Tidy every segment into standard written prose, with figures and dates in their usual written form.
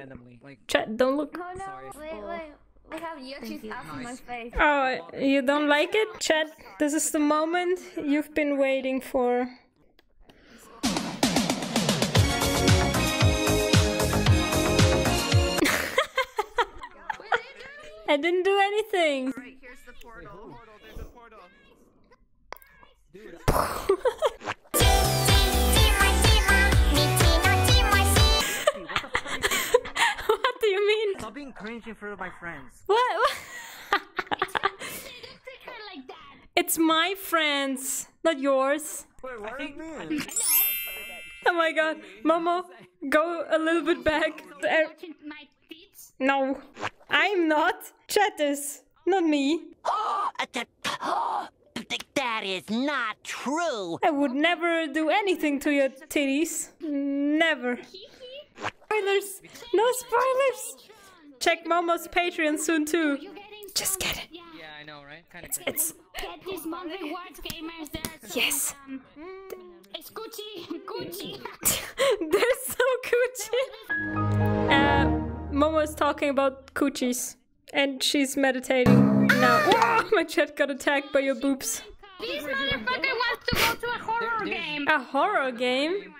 randomly. Like, chat, don't look. Oh, no. Sorry. Wait, wait. I have Yoshi's ass in my face. Oh, you don't like it? Chat, this is the moment you've been waiting for. I didn't do anything. All right, here's the portal. There's a portal. Dude. What do you mean? Stop being cringe in front of my friends. What? It's my friends, not yours. Wait, what is this? Oh my god, Momo, go a little bit back. No, I'm not. Chatters, not me. That is not true. I would never do anything to your titties. Never. Spoilers! No spoilers! Check Momo's Patreon soon too. Just get it. Yeah, I know, right? Kind of it's get these monthly rewards, gamers. Yes. It's Gucci. Gucci. They're so Gucci. Momo's talking about coochies, and she's meditating now. Oh, my chat got attacked by your boobs. This motherfucker wants to go to a horror game. A horror game?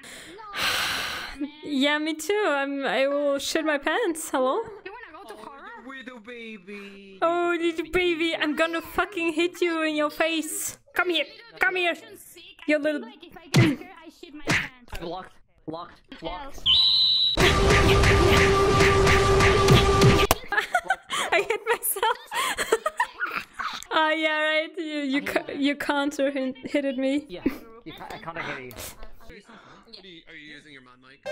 Yeah, me too. I will shit my pants. Hello? You wanna go to horror? Oh, little baby. Oh, little baby. I'm gonna fucking hit you in your face. Come here. Come here. You little... Locked. Locked. Locked. I hit myself. Oh, yeah, right. You counter hit at me. Yeah, I counter hit you. Are you using your mod mic?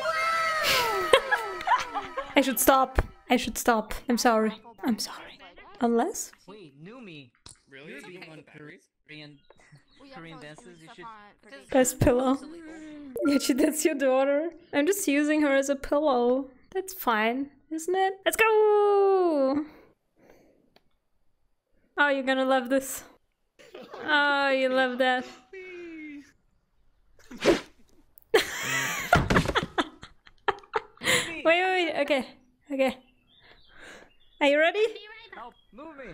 I should stop. I should stop. I'm sorry. I'm sorry. Unless? Wait, Numi. Really? You want Korean dances? You should... As pillow. Yoshi, that's your daughter. I'm just using her as a pillow. That's fine, isn't it? Let's go! Oh, you're gonna love this. Oh, you love that. Wait, wait, wait, okay, okay. Are you ready? Help, move me.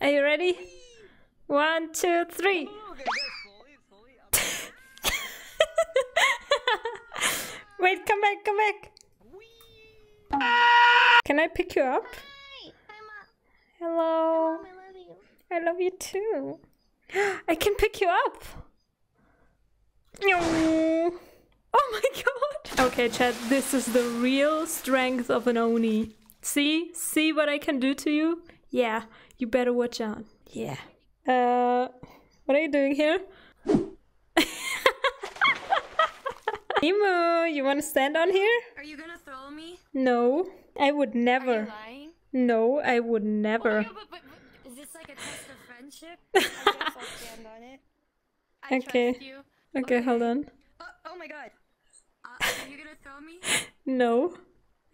Are you ready? 1, 2, 3. Wait, come back, come back. Can I pick you up? Hello. I love you too. I can pick you up. No. Oh my god! Okay, chat, this is the real strength of an Oni. See? See what I can do to you? Yeah, you better watch out. Yeah. What are you doing here? Imu, you wanna stand on here? Are you gonna throw me? No, I would never. Are you lying? No, I would never. Oh, but is this like a test of friendship? I guess I'll stand on it. I trust you. Okay, okay, hold on. Oh my god. Are you gonna throw me? No,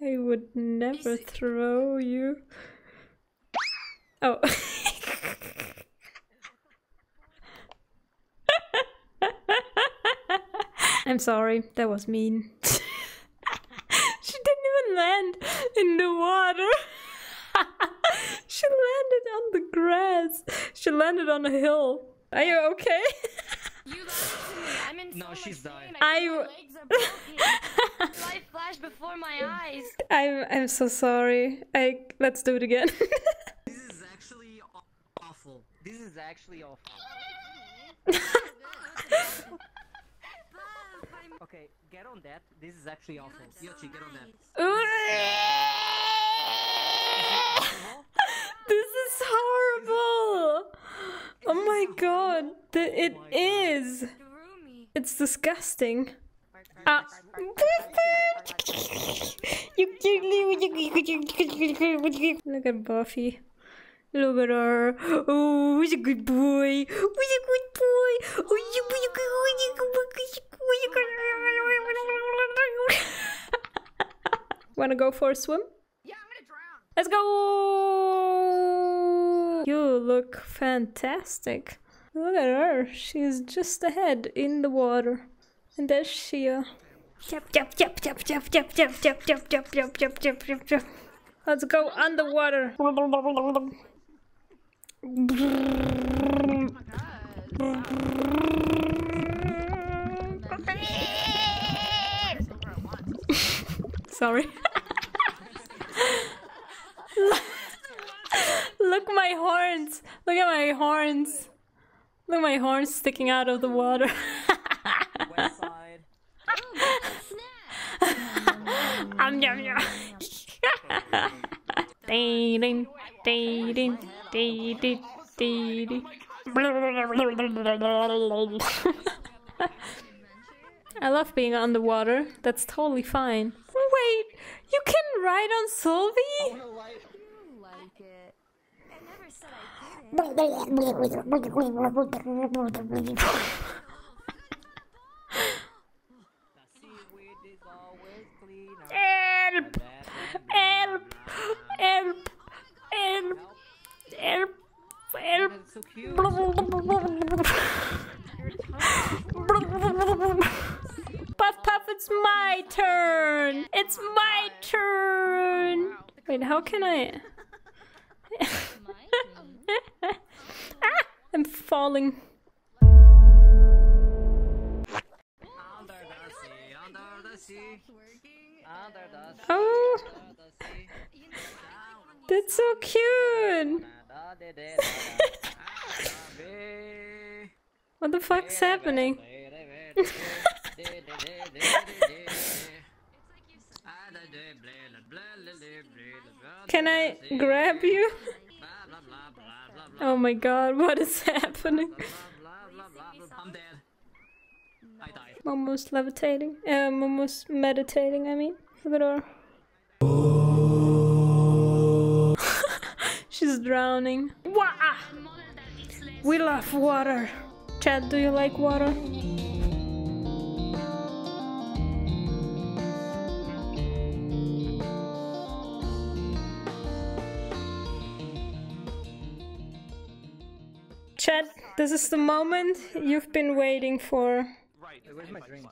I would never throw you. Oh. I'm sorry, that was mean. She didn't even land in the water. She landed on the grass. She landed on a hill. Are you okay? You lied to me. I'm in so much pain. My legs are broken. Life flashed before my eyes. I'm so sorry. Let's do it again. This is actually awful. This is actually awful. Okay, get on that. This is actually awful. Yoshi, get on that. This is horrible. Oh my god, it is. It's disgusting. Look at Buffy. Look at her. Oh, he's a good boy. He's a good boy. Wanna go for a swim? Yeah, I'm gonna drown. Let's go. You look fantastic. Look at her. She's just ahead in the water. And there's Shia. Let's go underwater. Sorry. Look my horns. Look at my horns. Look at my horns sticking out of the water. Dating, dating, dating, dating. I love being underwater. That's totally fine. Wait, you can ride on Sylvie? Help! Help! Help! Help! Help! Help! Puff puff, it's my turn! It's my turn! Wait, how can I... ah, I'm falling. Oh, that's so cute. What the fuck's happening? Can I grab you? Oh my god, what is happening? Momo's levitating. Momo's meditating, I mean. Look at her. She's drowning. Wah! We love water. Chad, do you like water? Chad, this is the moment you've been waiting for. Right, where's my drink?